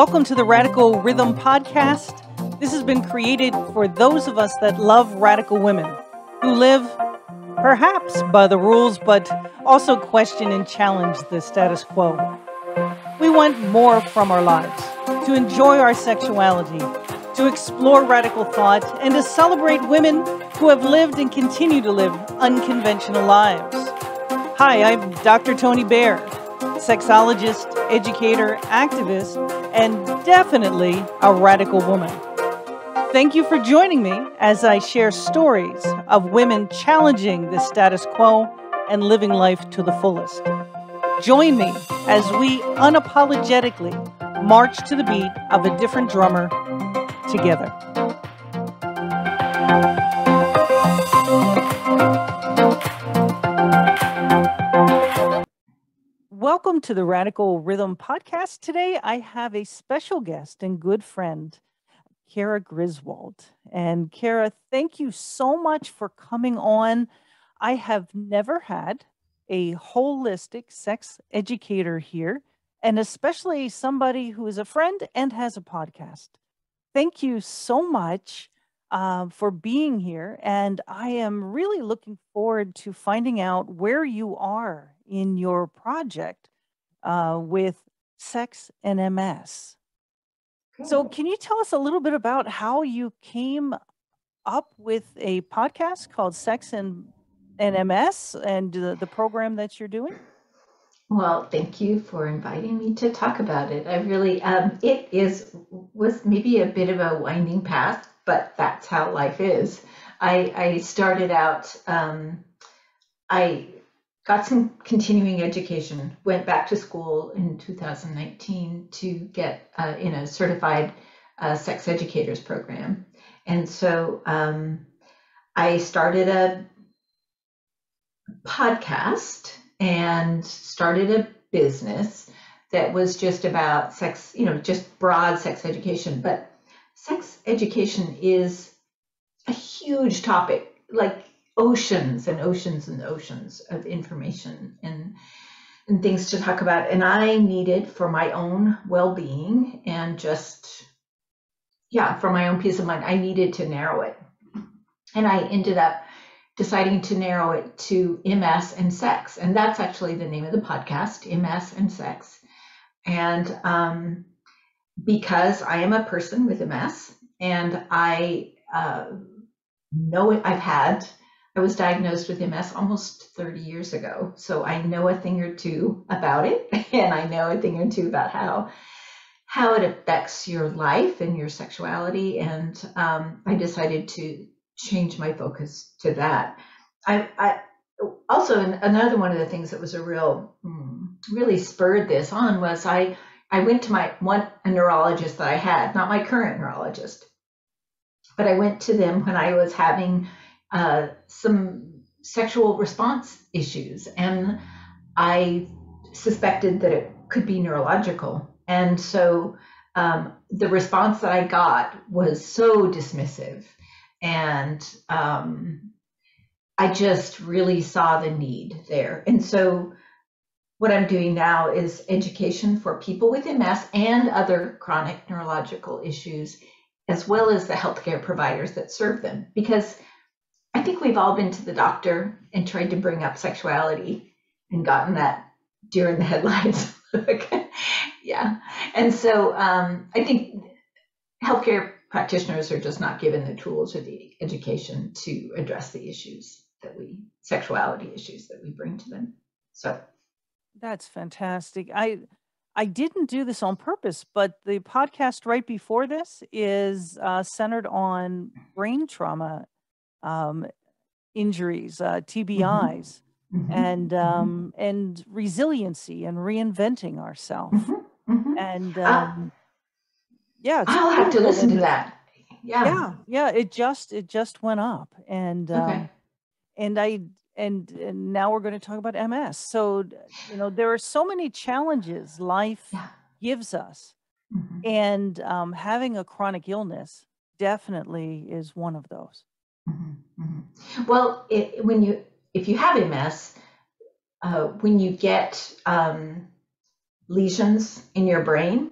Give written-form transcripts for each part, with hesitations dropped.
Welcome to the Radical Rhythm Podcast. This has been created for those of us that love radical women who live perhaps by the rules, but also question and challenge the status quo. We want more from our lives, to enjoy our sexuality, to explore radical thought, and to celebrate women who have lived and continue to live unconventional lives. Hi, I'm Dr. Toni Bear, sexologist, educator, activist, and definitely a radical woman. Thank you for joining me as I share stories of women challenging the status quo and living life to the fullest. Join me as we unapologetically march to the beat of a different drummer together. Welcome to the Radical Rhythm Podcast. Today I have a special guest and good friend, Cara Griswold. And Cara, thank you so much for coming on. I have never had a holistic sex educator here, and especially somebody who is a friend and has a podcast. Thank you so much for being here, and I am really looking forward to finding out where you are in your project with Sex and MS. Cool. So can you tell us a little bit about how you came up with a podcast called Sex and MS and the program that you're doing? Well, thank you for inviting me to talk about it. I really, it was maybe a bit of a winding path, but that's how life is. I started out, I got some continuing education, went back to school in 2019 to get in a certified sex educators program. And so I started a podcast and started a business that was just about sex, you know, just broad sex education. But sex education is a huge topic, like oceans and oceans and oceans of information and things to talk about. And I needed, for my own well-being and just, yeah, for my own peace of mind, I needed to narrow it. And I ended up deciding to narrow it to MS and sex. And that's actually the name of the podcast, MS and Sex. And because I am a person with MS, and I know it, I was diagnosed with MS almost 30 years ago. So I know a thing or two about it. And I know a thing or two about how it affects your life and your sexuality. And I decided to change my focus to that. I also, another one of the things that was a real, really spurred this on was I went to a neurologist that I had, not my current neurologist, but I went to them when I was having some sexual response issues, and I suspected that it could be neurological. And so the response that I got was so dismissive. And I just really saw the need there. And so what I'm doing now is education for people with MS and other chronic neurological issues, as well as the healthcare providers that serve them. Because I think we've all been to the doctor and tried to bring up sexuality and gotten that deer in the headlights look. Yeah. And so I think healthcare practitioners are just not given the tools or the education to address the issues that sexuality issues that we bring to them. So that's fantastic. I didn't do this on purpose, but the podcast right before this is centered on brain trauma injuries, TBIs, mm-hmm. And resiliency and reinventing ourselves. Mm-hmm. Mm-hmm. And yeah, I'll have to listen to that. Yeah. Yeah. It just went up, and okay. And now we're going to talk about MS. So, you know, there are so many challenges life gives us, mm-hmm. and having a chronic illness definitely is one of those. Mm-hmm. Mm-hmm. Well, if you have MS, when you get lesions in your brain,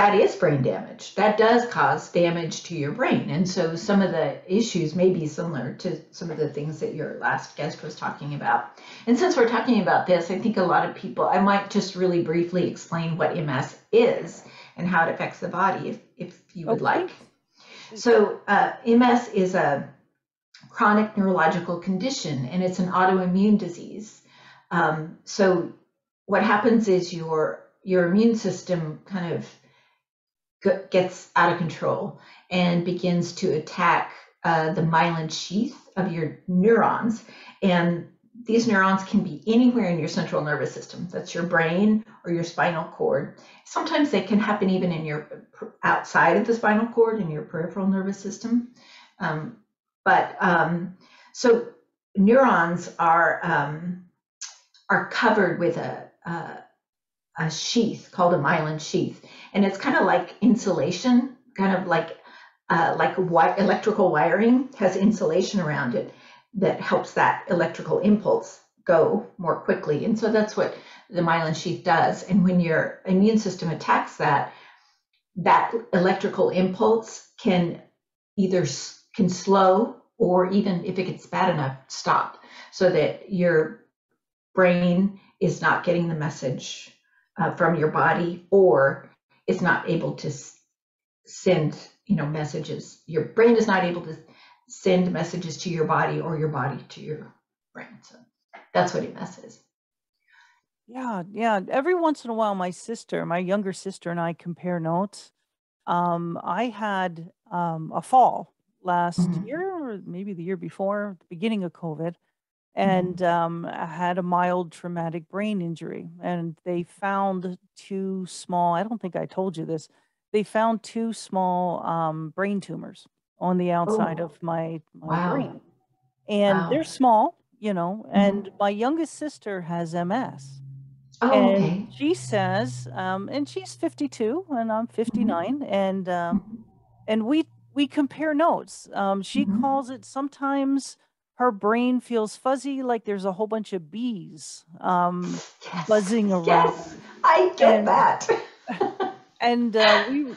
that is brain damage. That does cause damage to your brain. And so some of the issues may be similar to some of the things that your last guest was talking about. And since we're talking about this, I think a lot of people, I might just really briefly explain what MS is and how it affects the body, if you would like. So MS is a chronic neurological condition, and it's an autoimmune disease. So what happens is your immune system kind of gets out of control and begins to attack the myelin sheath of your neurons. And these neurons can be anywhere in your central nervous system. That's your brain or your spinal cord. Sometimes they can happen even in your outside of the spinal cord in your peripheral nervous system. So neurons are covered with a sheath called a myelin sheath, and it's kind of like insulation, kind of like electrical wiring has insulation around it that helps that electrical impulse go more quickly. And so that's what the myelin sheath does. And when your immune system attacks that, that electrical impulse can either can slow or even if it gets bad enough, stop, so that your brain is not getting the message from your body, or it's not able to send, messages. Your brain is not able to send messages to your body or your body to your brain. So that's what MS is. Yeah. Every once in a while, my younger sister and I compare notes. I had a fall last year, or maybe the year before, the beginning of COVID. And I had a mild traumatic brain injury, and they found two small, I don't think I told you this, they found two small brain tumors on the outside of my brain. And they're small, and my youngest sister has MS. She says, and she's 52 and I'm 59, and we compare notes. She calls it sometimes... her brain feels fuzzy, like there's a whole bunch of bees buzzing around. Yes, I get that. And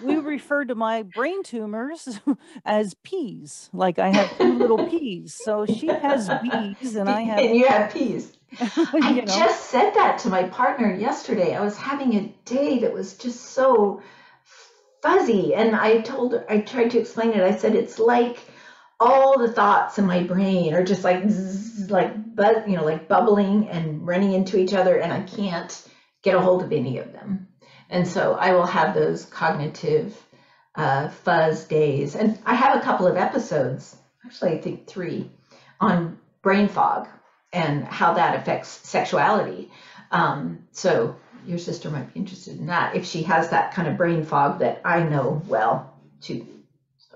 we refer to my brain tumors as peas. Like I have two little peas. So she has bees and I have... And you have peas. I just said that to my partner yesterday. I was having a day that was just so fuzzy. And I tried to explain it. I said, it's like... all the thoughts in my brain are just like bubbling and running into each other, and I can't get a hold of any of them. And so I will have those cognitive fuzz days. And I have a couple of episodes, actually I think 3, on brain fog and how that affects sexuality. So your sister might be interested in that if she has that kind of brain fog that I know well too.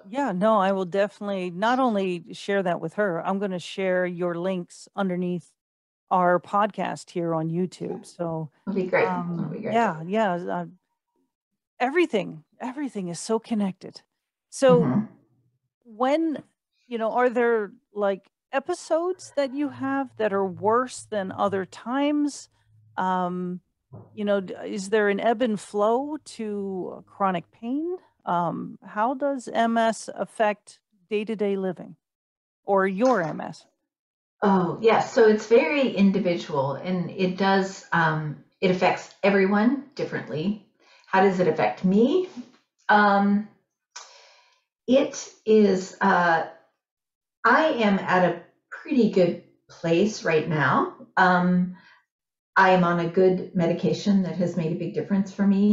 Yeah, no, I will definitely not only share that with her, I'm going to share your links underneath our podcast here on YouTube. So that'll be great. Yeah. Everything is so connected. So when, are there like episodes that you have that are worse than other times? Is there an ebb and flow to chronic pain? How does MS affect day-to-day living, or your MS? Oh, yes. Yeah. So it's very individual, and it does, it affects everyone differently. How does it affect me? It is, I am at a pretty good place right now. I am on a good medication that has made a big difference for me.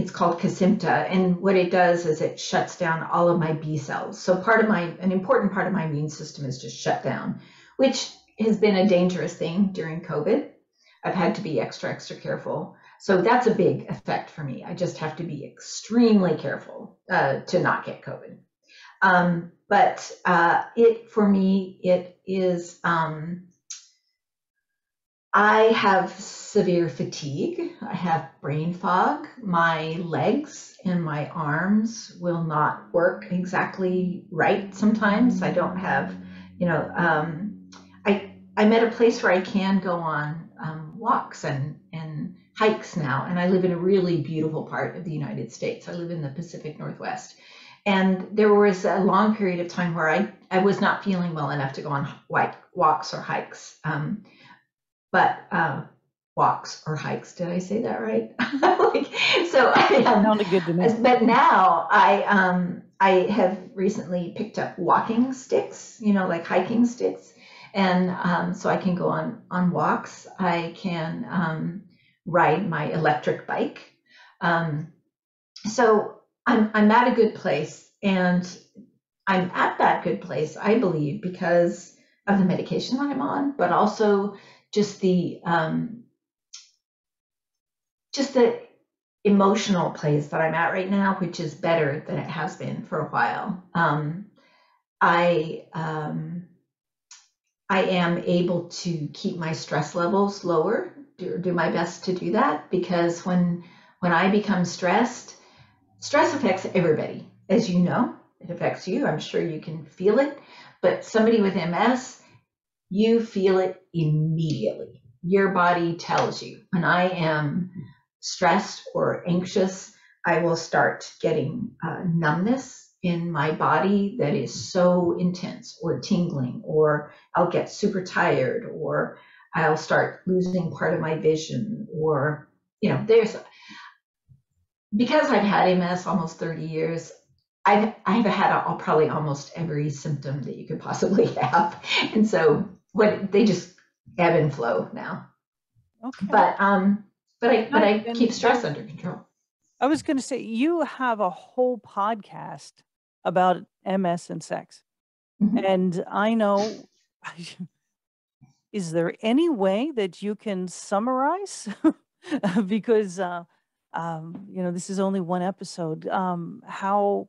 It's called Kesimta, and what it does is it shuts down all of my B cells. So an important part of my immune system is just shut down, which has been a dangerous thing during COVID. I've had to be extra, extra careful. So that's a big effect for me. I just have to be extremely careful to not get COVID. I have severe fatigue, I have brain fog, my legs and my arms will not work exactly right sometimes. I don't have, I'm at a place where I can go on walks and hikes now, and I live in a really beautiful part of the United States. I live in the Pacific Northwest. And there was a long period of time where I was not feeling well enough to go on walks or hikes. Walks or hikes, did I say that right? But now I have recently picked up walking sticks, you know, like hiking sticks. And so I can go on walks. I can ride my electric bike. So I'm at a good place, and I'm at that good place, I believe, because of the medication that I'm on, but also just the emotional place that I'm at right now, which is better than it has been for a while. I am able to keep my stress levels lower, do my best to do that, because when I become stressed, stress affects everybody, as you know. It affects you, I'm sure you can feel it, but somebody with MS, you feel it immediately. Your body tells you. When I am stressed or anxious, I will start getting numbness in my body that is so intense, or tingling, or I'll get super tired, or I'll start losing part of my vision, or, you know, because I've had MS almost 30 years, I've had probably almost every symptom that you could possibly have. And so they just ebb and flow now. Okay. But I keep stress under control. I was going to say, you have a whole podcast about MS and sex. Mm-hmm. And I know, is there any way that you can summarize? Because... you know, this is only one episode, how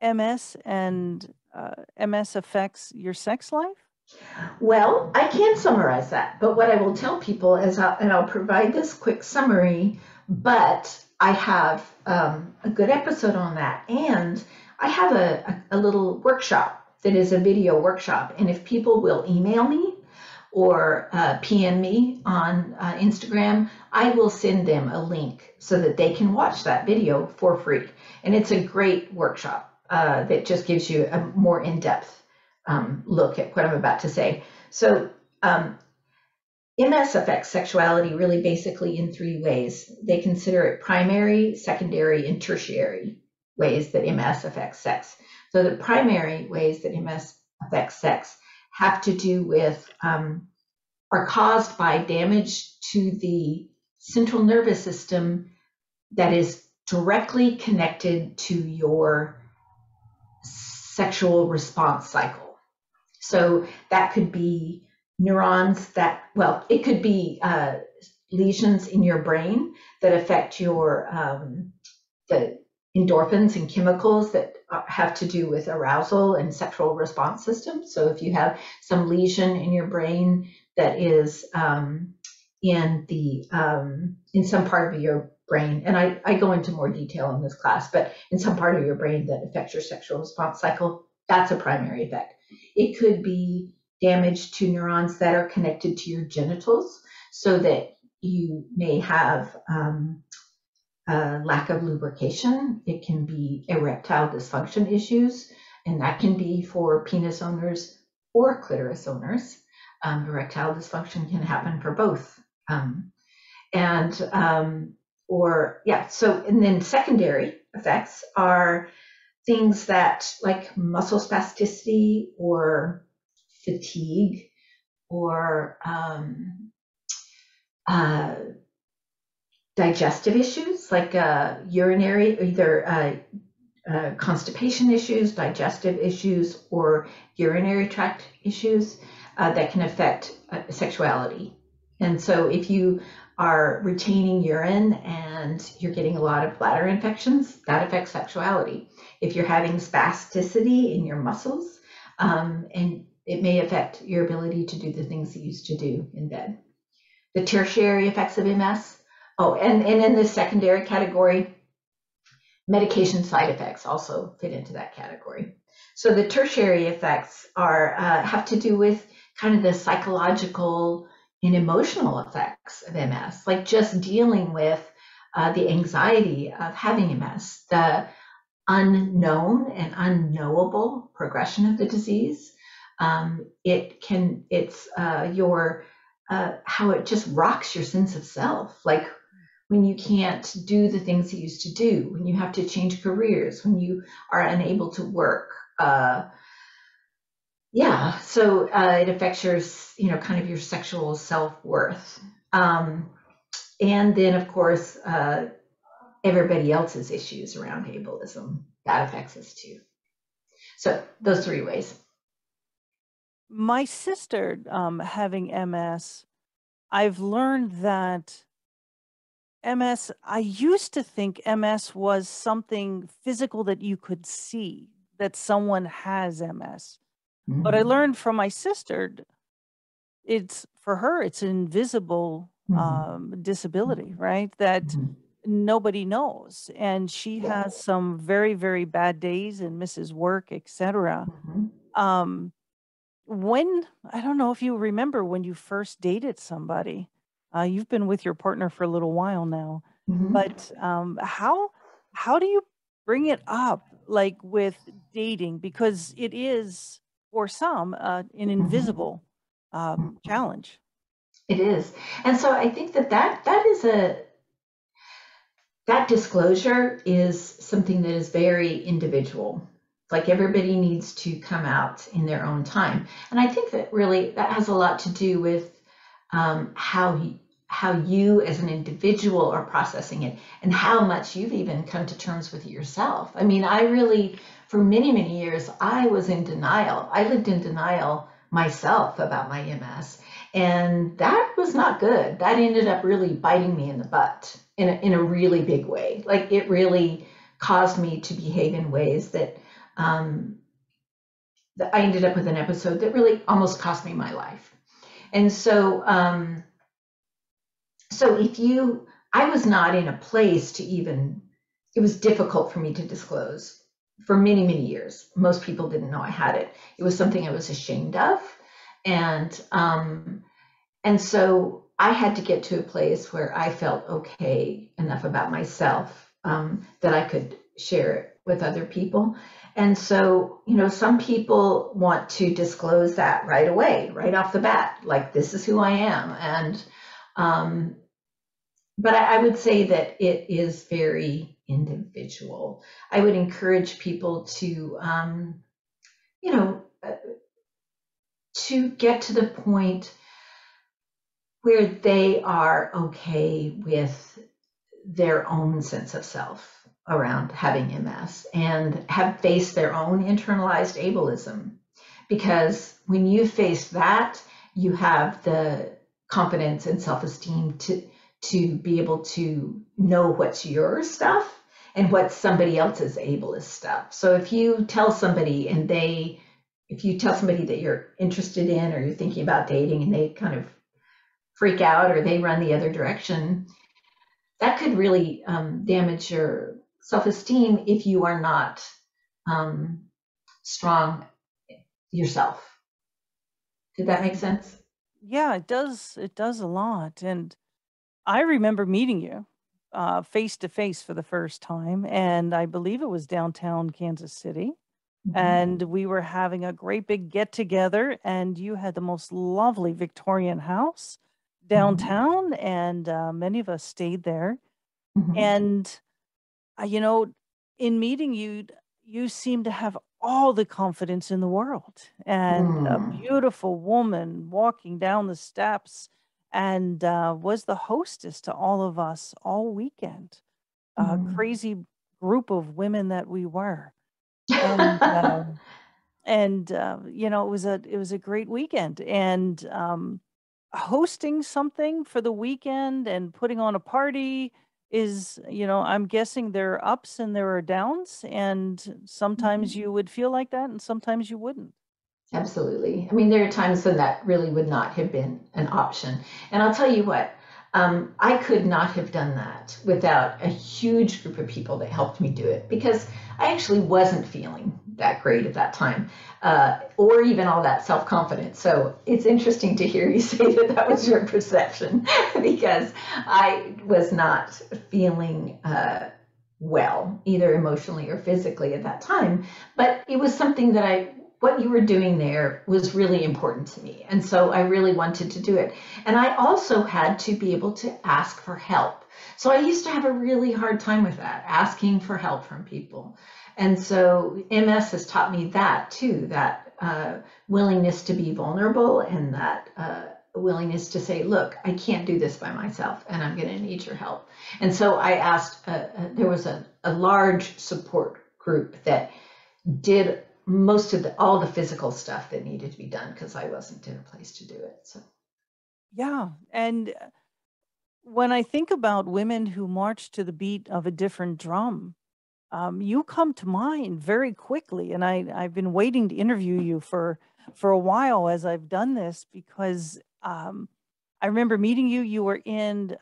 MS and MS affects your sex life? Well, I can summarize that, but what I will tell people is, I'll provide this quick summary, but I have a good episode on that. And I have a little workshop that is a video workshop. And if people will email me, or PM me on Instagram, I will send them a link so that they can watch that video for free. And it's a great workshop that just gives you a more in-depth look at what I'm about to say. So MS affects sexuality really basically in three ways. They consider it primary, secondary, and tertiary ways that MS affects sex. So the primary ways that MS affects sex have to do with, are caused by damage to the central nervous system that is directly connected to your sexual response cycle. So that could be neurons that, well, it could be lesions in your brain that affect your the endorphins and chemicals that have to do with arousal and sexual response system. So if you have some lesion in your brain that is in some part of your brain, and I go into more detail in this class, but in some part of your brain that affects your sexual response cycle, that's a primary effect. It could be damage to neurons that are connected to your genitals, so that you may have lack of lubrication. It can be erectile dysfunction issues, and that can be for penis owners or clitoris owners. Erectile dysfunction can happen for both. And then secondary effects are things that, like muscle spasticity or fatigue, or digestive issues, like urinary, either constipation issues, digestive issues, or urinary tract issues that can affect sexuality. And so if you are retaining urine and you're getting a lot of bladder infections, that affects sexuality. If you're having spasticity in your muscles, and it may affect your ability to do the things that you used to do in bed. The tertiary effects of MS, and in the secondary category, medication side effects also fit into that category. So the tertiary effects have to do with kind of the psychological in emotional effects of MS, like just dealing with the anxiety of having MS, the unknown and unknowable progression of the disease. How it just rocks your sense of self. Like when you can't do the things you used to do, when you have to change careers, when you are unable to work. It affects your, kind of your sexual self-worth. And then of course, everybody else's issues around ableism, that affects us too. So those three ways. My sister having MS, I've learned that MS, I used to think MS was something physical that you could see, that someone has MS. Mm-hmm. But I learned from my sister, it's an invisible disability, right? That nobody knows. And she has some very, very bad days and misses work, etc. When, I don't know if you remember when you first dated somebody, you've been with your partner for a little while now, but how do you bring it up, like with dating? Because it is, for some, an invisible challenge. It is. And so I think that disclosure is something that is very individual. Like everybody needs to come out in their own time. And I think that really that has a lot to do with how you as an individual are processing it and how much you've even come to terms with it yourself. I mean, I really, for many, many years, I was in denial. I lived in denial myself about my MS. And that was not good. That ended up really biting me in the butt in a really big way. Like it really caused me to behave in ways that I ended up with an episode that really almost cost me my life. And so, I was not in a place to even, it was difficult for me to disclose for many, many years. Most people didn't know I had it. It was something I was ashamed of. And so I had to get to a place where I felt okay enough about myself, that I could share it with other people. And so, some people want to disclose that right away, right off the bat, like this is who I am. And, but I would say that it is very individual. I would encourage people to get to the point where they are okay with their own sense of self around having MS and have faced their own internalized ableism. Because when you face that, you have the confidence and self-esteem to be able to know what's your stuff and what's somebody else's ableist stuff. So if you tell somebody that you're interested in or you're thinking about dating and they kind of freak out or they run the other direction, that could really damage your self-esteem if you are not strong yourself. Did that make sense? Yeah, it does. It does a lot. And I remember meeting you face to face for the first time. And I believe it was downtown Kansas City. Mm-hmm. And we were having a great big get together and you had the most lovely Victorian house downtown. Mm-hmm. And many of us stayed there. Mm-hmm. And in meeting you, you seem to have all the confidence in the world and a beautiful woman walking down the steps and was the hostess to all of us all weekend. A crazy group of women that we were. And, it was a great weekend. And hosting something for the weekend and putting on a party is, I'm guessing there are ups and there are downs, and sometimes you would feel like that and sometimes you wouldn't. Absolutely. I mean, there are times when that really would not have been an option. And I'll tell you what, I could not have done that without a huge group of people that helped me do it, because I actually wasn't feeling that great at that time, or even all that self-confidence. So it's interesting to hear you say that that was your perception, because I was not feeling well, either emotionally or physically at that time. But it was something that what you were doing there was really important to me. And so I really wanted to do it. And I also had to be able to ask for help. So I used to have a really hard time with that, asking for help from people. And so MS has taught me that too, that willingness to be vulnerable, and that willingness to say, look, I can't do this by myself and I'm going to need your help. And so I asked, there was a large support group that did most of all the physical stuff that needed to be done, because I wasn't in a place to do it. So, yeah. And when I think about women who march to the beat of a different drum, you come to mind very quickly. And I've been waiting to interview you for a while as I've done this, because I remember meeting you. You were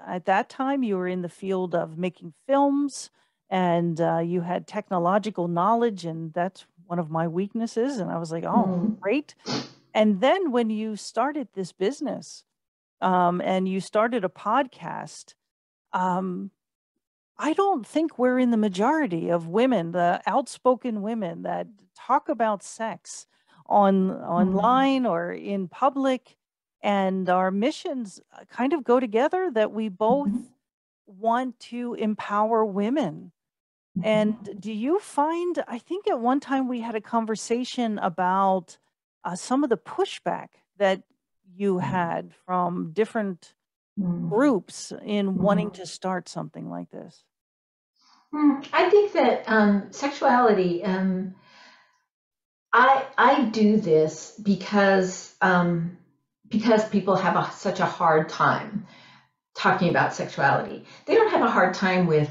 at that time, you were in the field of making films, and you had technological knowledge, and that's one of my weaknesses. And I was like, oh, great. And then when you started this business and you started a podcast, I don't think we're in the majority of women, the outspoken women that talk about sex online or in public. And our missions kind of go together, that we both want to empower women. And do you find, I think at one time we had a conversation about some of the pushback that you had from different groups in wanting to start something like this? I think that sexuality, I do this because people have such a hard time talking about sexuality. They don't have a hard time with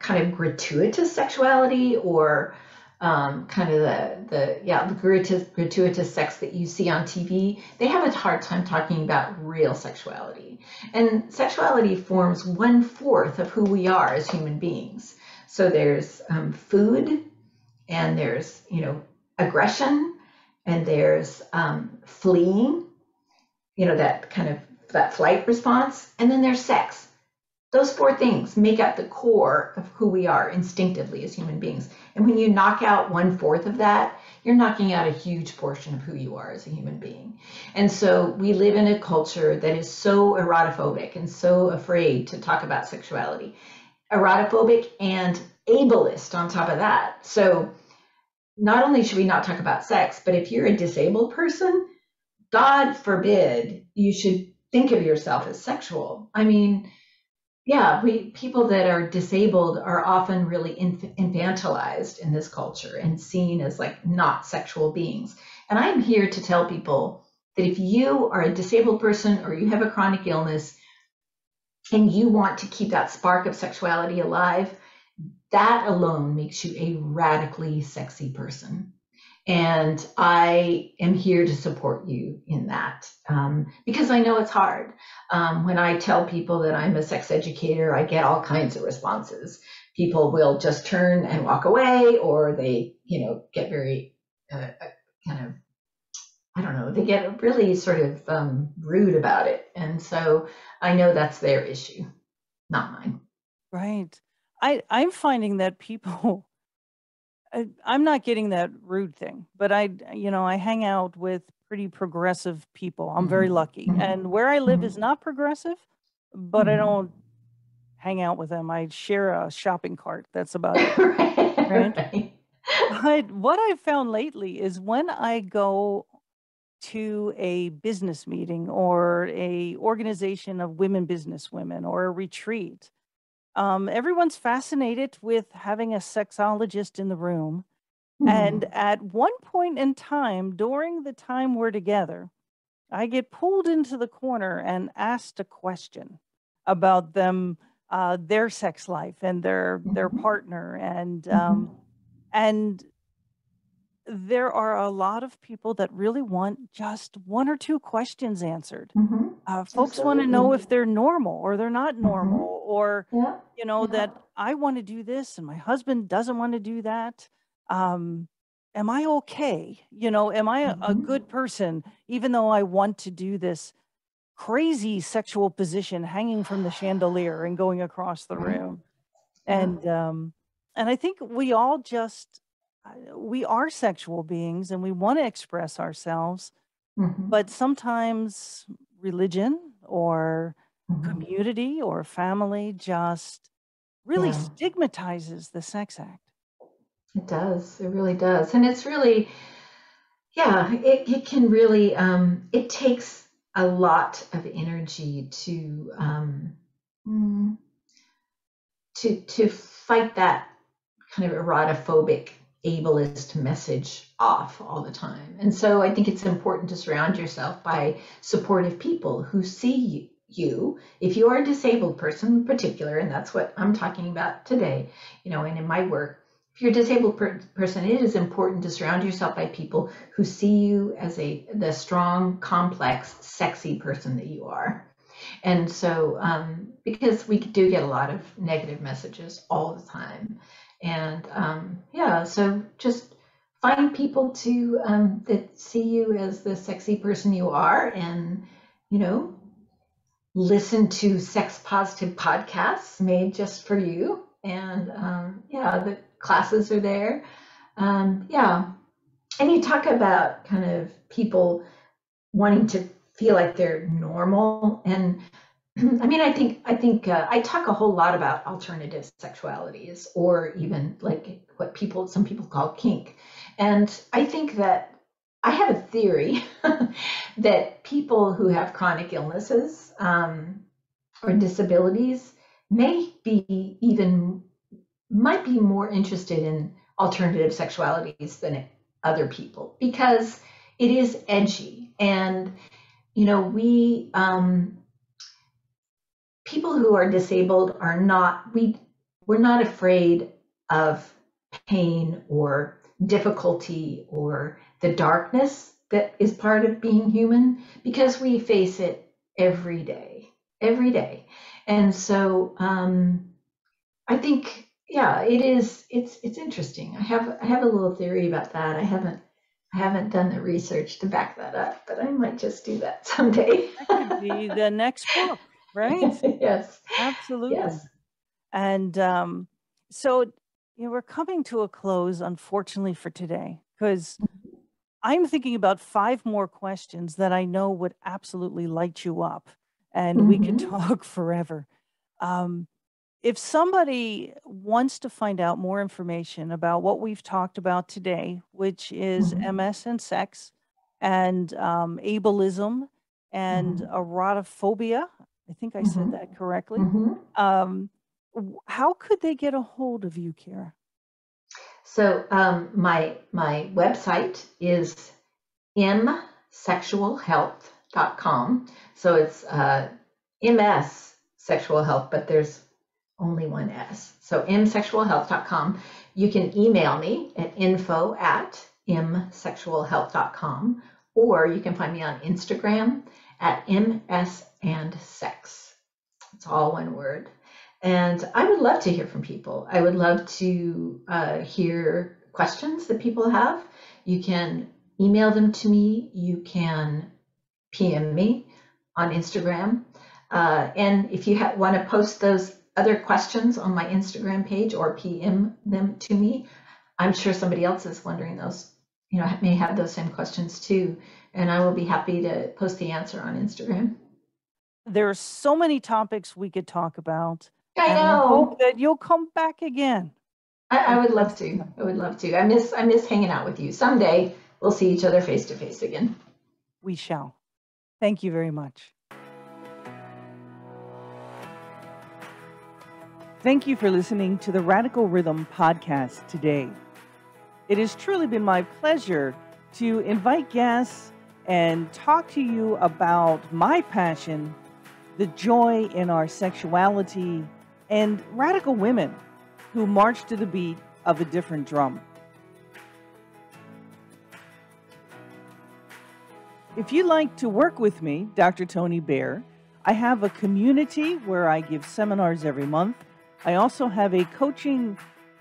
kind of gratuitous sexuality, or kind of the gratuitous sex that you see on TV. They have a hard time talking about real sexuality. And sexuality forms 1/4 of who we are as human beings. So there's food, and there's aggression, and there's fleeing, that kind of that flight response, and then there's sex. Those 4 things make up the core of who we are instinctively as human beings. And when you knock out 1/4 of that, you're knocking out a huge portion of who you are as a human being. And so we live in a culture that is so erotophobic and so afraid to talk about sexuality. Erotophobic and ableist on top of that. So not only should we not talk about sex, but if you're a disabled person, God forbid you should think of yourself as sexual. I mean, yeah, people that are disabled are often really infantilized in this culture and seen as like not sexual beings. And I'm here to tell people that if you are a disabled person or you have a chronic illness and you want to keep that spark of sexuality alive, that alone makes you a radically sexy person. And I am here to support you in that, because I know it's hard. When I tell people that I'm a sex educator, I get all kinds of responses. People will just turn and walk away, or they, get very kind of, they get really sort of rude about it. And so I know that's their issue, not mine. Right. I'm finding that people... I'm not getting that rude thing, but I hang out with pretty progressive people. I'm very lucky. And where I live is not progressive, but I don't hang out with them. I share a shopping cart. That's about it. Right? But what I've found lately is when I go to a business meeting or a organization of women businesswomen or a retreat, everyone's fascinated with having a sexologist in the room. And at one point in time, during the time we're together, I get pulled into the corner and asked a question about them, their sex life and their partner. And there are a lot of people that really want just one or two questions answered. Mm-hmm. Folks want to know if they're normal or they're not normal, mm-hmm. or, yeah. you know, yeah. that I want to do this and my husband doesn't want to do that. Am I okay? You know, am I a good person, even though I want to do this crazy sexual position hanging from the chandelier and going across the room? And I think we all just, we are sexual beings and we want to express ourselves, mm-hmm. but sometimes religion or mm-hmm. community or family just really yeah. stigmatizes the sex act. It does. It really does. And it's really, yeah, it can really, it takes a lot of energy to fight that kind of erotophobic, ableist message off all the time. And so I think it's important to surround yourself by supportive people who see you. If you are a disabled person in particular, and that's what I'm talking about today, you know, and in my work, if you're a disabled person, it is important to surround yourself by people who see you as the strong, complex, sexy person that you are. And so, because we do get a lot of negative messages all the time. And yeah, so just find people to that see you as the sexy person you are, and, you know, listen to sex positive podcasts made just for you. And yeah, the classes are there. Yeah. And you talk about kind of people wanting to feel like they're normal. And I mean, I think I talk a whole lot about alternative sexualities, or even like what some people call kink. And I think that I have a theory that people who have chronic illnesses or disabilities might be more interested in alternative sexualities than other people, because it is edgy. And, you know, we, people who are disabled are not, we're not afraid of pain or difficulty or the darkness that is part of being human, because we face it every day. And so I think, yeah, it's interesting. I have a little theory about that. I haven't done the research to back that up, but I might just do that someday. That could be the next book. Right? Yes. Absolutely. Yes. And so, you know, we're coming to a close, unfortunately, for today, because I'm thinking about 5 more questions that I know would absolutely light you up, and we could talk forever. If somebody wants to find out more information about what we've talked about today, which is MS and sex, and ableism and erotophobia, I think I said that correctly. How could they get a hold of you, Cara? So my website is msexualhealth.com. So it's MS Sexual Health, but there's only one S. So msexualhealth.com. You can email me at info@msexualhealth.com, or you can find me on Instagram at msandsex. It's all one word. And I would love to hear from people. I would love to hear questions that people have. You can email them to me. You can PM me on Instagram. And if you want to post those other questions on my Instagram page or PM them to me, I'm sure somebody else is wondering those, you know, may have those same questions too. And I will be happy to post the answer on Instagram. There are so many topics we could talk about. I know. I hope that you'll come back again. I would love to. I would love to. I miss hanging out with you. Someday we'll see each other face to face again. We shall. Thank you very much. Thank you for listening to the Radical Rhythm podcast today. It has truly been my pleasure to invite guests and talk to you about my passion, the joy in our sexuality, and radical women who march to the beat of a different drum. If you'd like to work with me, Dr. Toni Bear, I have a community where I give seminars every month. I also have a coaching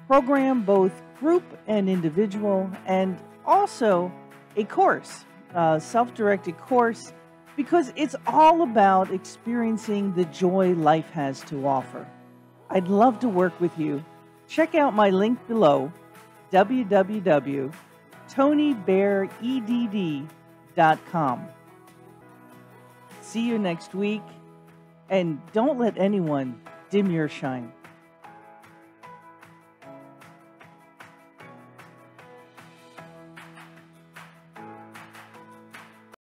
program, both group and individual, and also a course, a self-directed course, because it's all about experiencing the joy life has to offer. I'd love to work with you. Check out my link below, www.tonibearedd.com. See you next week, and don't let anyone dim your shine.